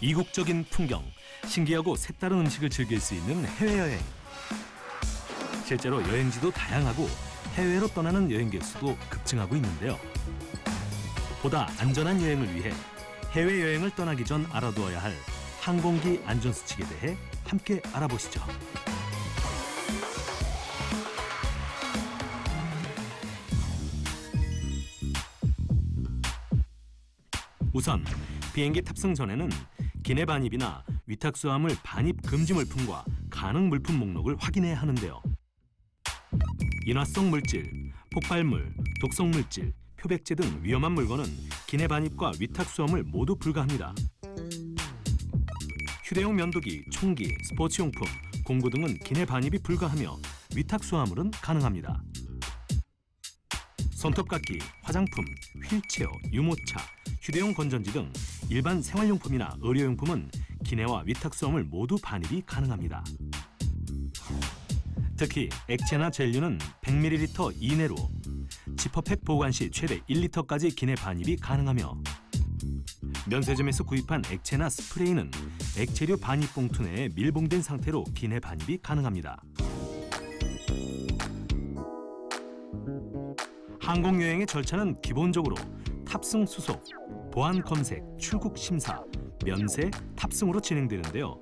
이국적인 풍경, 신기하고 색다른 음식을 즐길 수 있는 해외여행. 실제로 여행지도 다양하고 해외로 떠나는 여행객 수도 급증하고 있는데요. 보다 안전한 여행을 위해 해외여행을 떠나기 전 알아두어야 할 항공기 안전수칙에 대해 함께 알아보시죠. 우선 비행기 탑승 전에는 기내 반입이나 위탁수화물 반입 금지 물품과 가능 물품 목록을 확인해야 하는데요. 인화성 물질, 폭발물, 독성 물질, 표백제 등 위험한 물건은 기내 반입과 위탁수화물 모두 불가합니다. 휴대용 면도기, 총기, 스포츠용품, 공구 등은 기내 반입이 불가하며 위탁수화물은 가능합니다. 손톱깎이, 화장품, 휠체어, 유모차, 휴대용 건전지 등 일반 생활용품이나 의료용품은 기내와 위탁수화물 모두 반입이 가능합니다. 특히 액체나 젤류는 100ml 이내로, 지퍼팩 보관 시 최대 1리터까지 기내 반입이 가능하며, 면세점에서 구입한 액체나 스프레이는 액체류 반입 봉투 내에 밀봉된 상태로 기내 반입이 가능합니다. 항공여행의 절차는 기본적으로 탑승 수속, 보안 검색, 출국 심사, 면세, 탑승으로 진행되는데요.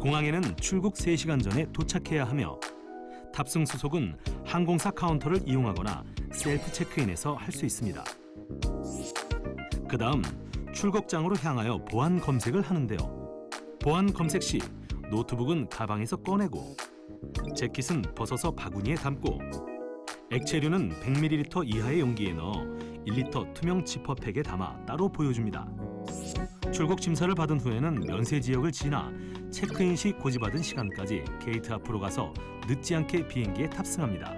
공항에는 출국 3시간 전에 도착해야 하며 탑승 수속은 항공사 카운터를 이용하거나 셀프 체크인에서 할 수 있습니다. 그 다음 출국장으로 향하여 보안 검색을 하는데요. 보안 검색 시 노트북은 가방에서 꺼내고 재킷은 벗어서 바구니에 담고 액체류는 100ml 이하의 용기에 넣어 1리터 투명 지퍼팩에 담아 따로 보여줍니다. 출국 심사를 받은 후에는 면세 지역을 지나 체크인 시 고지받은 시간까지 게이트 앞으로 가서 늦지 않게 비행기에 탑승합니다.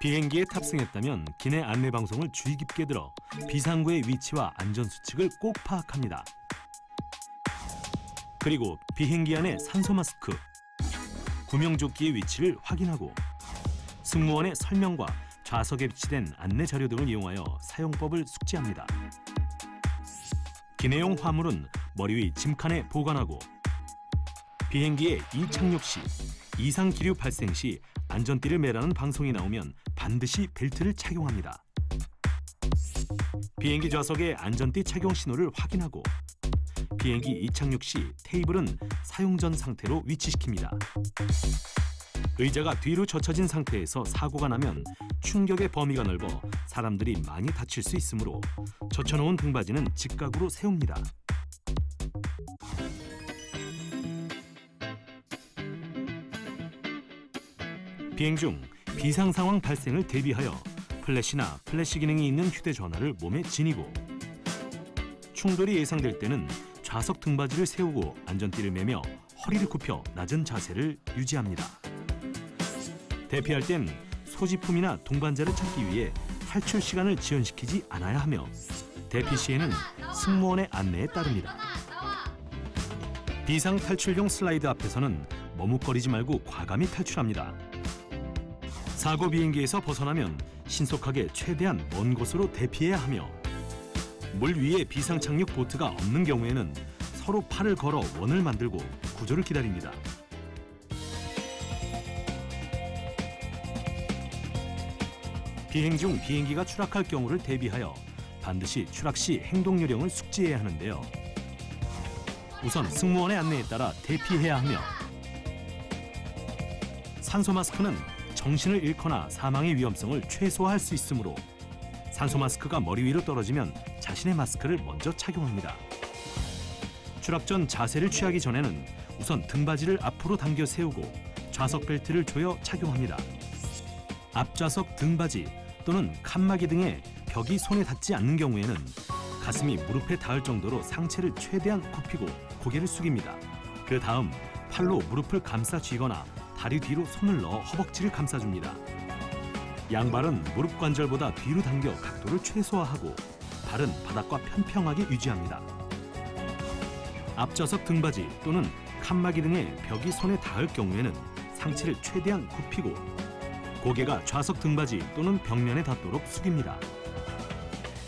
비행기에 탑승했다면 기내 안내 방송을 주의 깊게 들어 비상구의 위치와 안전 수칙을 꼭 파악합니다. 그리고 비행기 안에 산소 마스크, 구명조끼의 위치를 확인하고 승무원의 설명과 좌석에 비치된 안내 자료 등을 이용하여 사용법을 숙지합니다. 기내용 화물은 머리 위 짐칸에 보관하고 비행기에 이착륙 시, 이상 기류 발생 시 안전띠를 매라는 방송이 나오면 반드시 벨트를 착용합니다. 비행기 좌석에 안전띠 착용 신호를 확인하고 비행기 이착륙 시 테이블은 사용 전 상태로 위치시킵니다. 의자가 뒤로 젖혀진 상태에서 사고가 나면 충격의 범위가 넓어 사람들이 많이 다칠 수 있으므로 젖혀놓은 등받이는 직각으로 세웁니다. 비행 중 비상 상황 발생을 대비하여 플래시나 플래시 기능이 있는 휴대전화를 몸에 지니고 충돌이 예상될 때는 좌석 등받이를 세우고 안전띠를 매며 허리를 굽혀 낮은 자세를 유지합니다. 대피할 땐 소지품이나 동반자를 찾기 위해 탈출 시간을 지연시키지 않아야 하며 대피 시에는 승무원의 안내에 따릅니다. 비상 탈출용 슬라이드 앞에서는 머뭇거리지 말고 과감히 탈출합니다. 사고 비행기에서 벗어나면 신속하게 최대한 먼 곳으로 대피해야 하며 물 위에 비상 착륙 보트가 없는 경우에는 서로 팔을 걸어 원을 만들고 구조를 기다립니다. 비행 중 비행기가 추락할 경우를 대비하여 반드시 추락 시 행동 요령을 숙지해야 하는데요. 우선 승무원의 안내에 따라 대피해야 하며 산소 마스크는 정신을 잃거나 사망의 위험성을 최소화할 수 있으므로 산소 마스크가 머리 위로 떨어지면 자신의 마스크를 먼저 착용합니다. 추락 전 자세를 취하기 전에는 우선 등받이를 앞으로 당겨 세우고 좌석 벨트를 조여 착용합니다. 앞좌석 등받이 또는 칸막이 등의 벽이 손에 닿지 않는 경우에는 가슴이 무릎에 닿을 정도로 상체를 최대한 굽히고 고개를 숙입니다. 그 다음 팔로 무릎을 감싸 쥐거나 다리 뒤로 손을 넣어 허벅지를 감싸줍니다. 양발은 무릎 관절보다 뒤로 당겨 각도를 최소화하고 발은 바닥과 편평하게 유지합니다. 앞좌석 등받이 또는 칸막이 등의 벽이 손에 닿을 경우에는 상체를 최대한 굽히고 고개가 좌석 등받이 또는 벽면에 닿도록 숙입니다.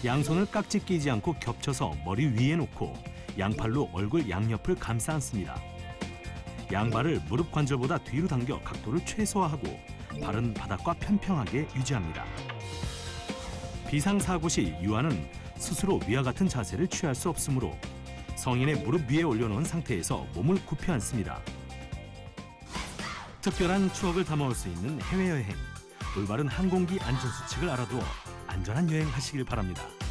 양손을 깍지 끼지 않고 겹쳐서 머리 위에 놓고 양팔로 얼굴 양옆을 감싸 앉습니다. 양발을 무릎 관절보다 뒤로 당겨 각도를 최소화하고 발은 바닥과 편평하게 유지합니다. 비상사고 시 유아는 스스로 위와 같은 자세를 취할 수 없으므로 성인의 무릎 위에 올려놓은 상태에서 몸을 굽혀 앉습니다. 특별한 추억을 담아올 수 있는 해외여행. 올바른 항공기 안전수칙을 알아두어 안전한 여행하시길 바랍니다.